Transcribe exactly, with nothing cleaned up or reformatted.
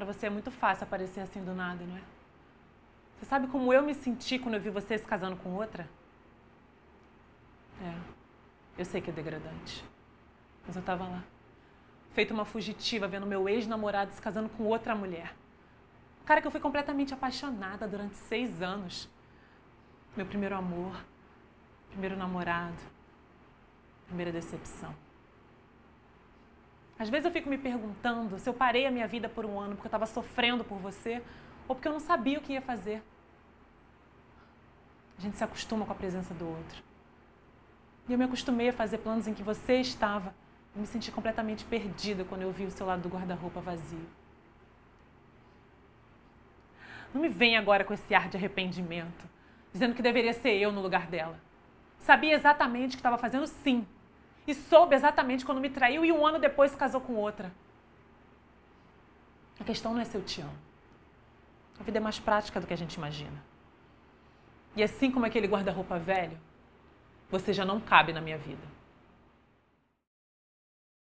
Pra você é muito fácil aparecer assim do nada, não é? Você sabe como eu me senti quando eu vi você se casando com outra? É, eu sei que é degradante. Mas eu tava lá, feito uma fugitiva, vendo meu ex-namorado se casando com outra mulher. O cara que eu fui completamente apaixonada durante seis anos. Meu primeiro amor, primeiro namorado, primeira decepção. Às vezes eu fico me perguntando se eu parei a minha vida por um ano porque eu estava sofrendo por você ou porque eu não sabia o que ia fazer. A gente se acostuma com a presença do outro. E eu me acostumei a fazer planos em que você estava. Eu me senti completamente perdida quando eu vi o seu lado do guarda-roupa vazio. Não me vem agora com esse ar de arrependimento, dizendo que deveria ser eu no lugar dela. Sabia exatamente o que estava fazendo, sim. E soube exatamente quando me traiu e um ano depois se casou com outra. A questão não é se eu te amo. A vida é mais prática do que a gente imagina. E assim como aquele guarda-roupa velho, você já não cabe na minha vida.